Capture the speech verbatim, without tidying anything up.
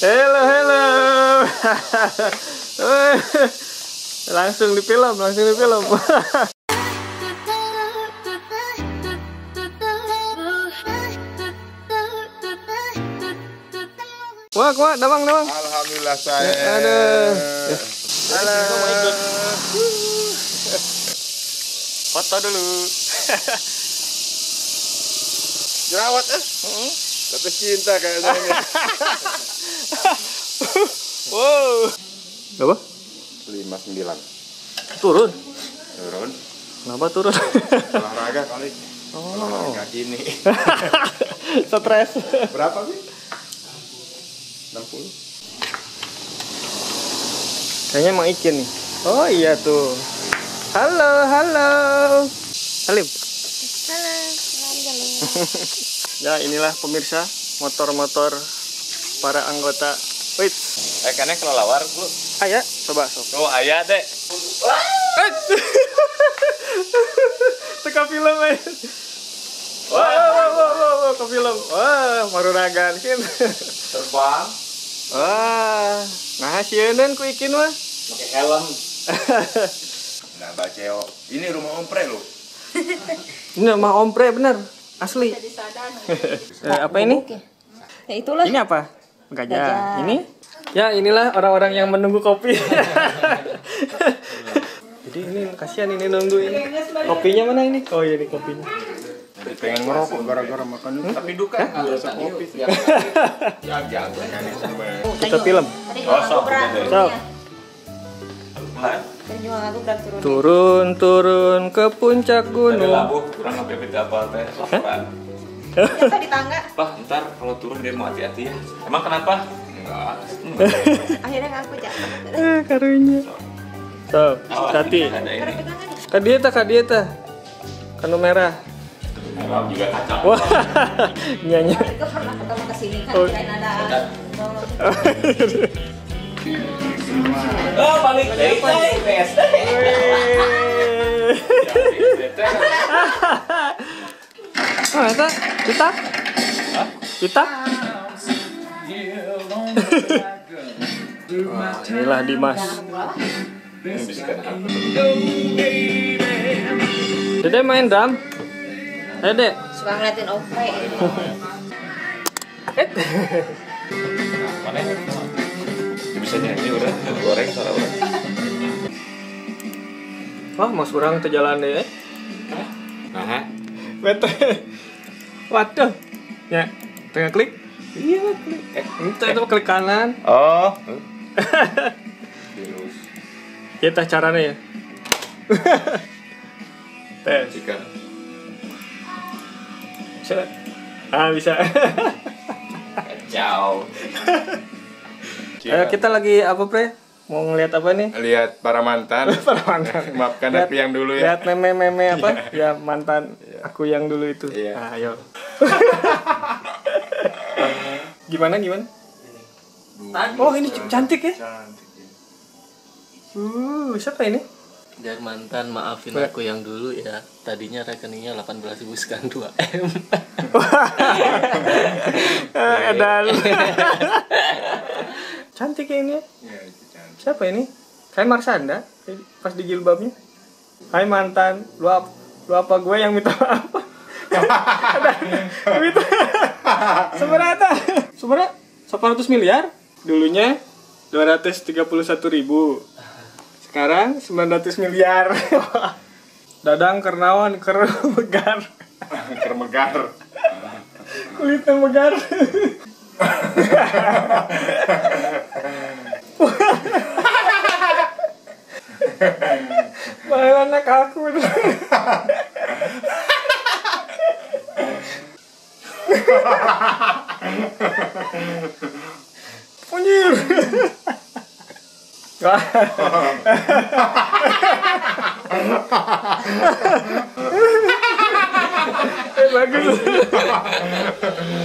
Hello, hello. Langsung di film, langsung di film. Wah, wah, dabang, dabang. Alhamdulillah saya. Aduh. Halo. Foto dulu. Jerawat eh? Heeh. Tapi cinta kayaknya. Wow. Berapa? lima puluh sembilan. Turun. Turun. Kenapa turun? Olahraga kali. Oh. Olahraga gini. Stres. Berapa sih? enam puluh. Kayaknya emang ikin nih. Oh iya tuh. Halo, halo. Salim. Halo. Ya inilah pemirsa motor-motor para anggota. Wait. Eh karena kelelawar bu. Ayah, coba sok. Oh ayah dek. Teka film eh. Wah, wah, wah, wah, wah, ke film. Wah, maruragan kan. Terbang. Wah, nah sieunan ku ikin mah. Pakai helm. Nah, baceo. Ini rumah ompre loh. Ini rumah ompre bener, asli. eh, apa ini? Ya itulah. Ini apa? Gajah. Gajah. Ini? Ya inilah orang-orang yang menunggu kopi. Jadi ini kasihan ini nungguin. Kopinya mana ini? Oh ya ini kopinya. Pengen merokok gara-gara makan hmm? Tapi duka biasa kopi sih. Kita film. Sok. Turun-turun ke puncak gunung. Labuh kurang lebih apa teh? Kita di tangga. Pak, ntar kalau turun dia mau hati-hati ya. Emang kenapa? Enggak. Akhirnya ngaku ya. Eh, karunya. Sok, hati. Kadieta, kadieta. Kanu merah. Merah juga kacang. Wah, nyanyi. Kita pernah ketemu kesini kan, kirain ada. Oh, balik dari P S T. Oh, itu kita? Kita? Wah, inilah Dimas. Dede main drum. Ayo dek. Suka ngeliatin Ope. Mana ya? Bisa nyanyi udah, goreng suara orang. Wah, mas orang terjalan deh. Nah, bete. Waduh. Ya, tengah klik. Iya klik. Eh, itu itu klik kanan. Oh. Kita caranya ya. Tes. Jika. Ah bisa. Ciao. Eh, kita lagi apa pre? Mau ngeliat apa nih? Lihat para mantan. Para mantan. Maafkan lihat, aku yang dulu ya. Lihat meme-meme apa? Ya mantan aku yang dulu itu. Iya. Nah, ayo. Gimana gimana? Oh ini cantik ya? Cantik. Uh siapa ini? Dan mantan maafin aku yang dulu ya. Tadinya rekeningnya delapan belas ribu sekarang dua M. Dan cantik ya ini. Ya, itu cantik. Siapa ini? Kayak Marsanda pas di jilbabnya. Hai mantan, lu apa, lu apa gue yang minta maaf? Minta. Sebenarnya sebenarnya seratus miliar, dulunya dua ratus tiga puluh satu ribu. Sekarang sembilan ratus miliar. Dadang Kernawan ker megar. Ker megar. Kulitnya megar. Bagaimana kaku. Anjir. Hahaha. Bagus.